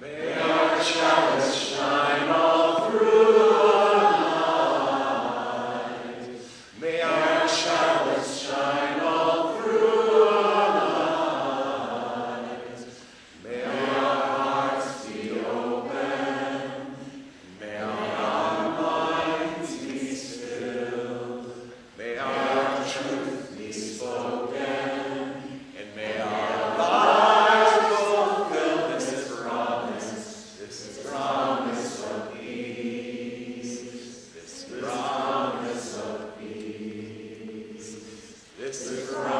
May our showers shine all through the night. May our showers shine all through the night. May our hearts be open. May our minds be still. May our truth be spoken. And may our lives this is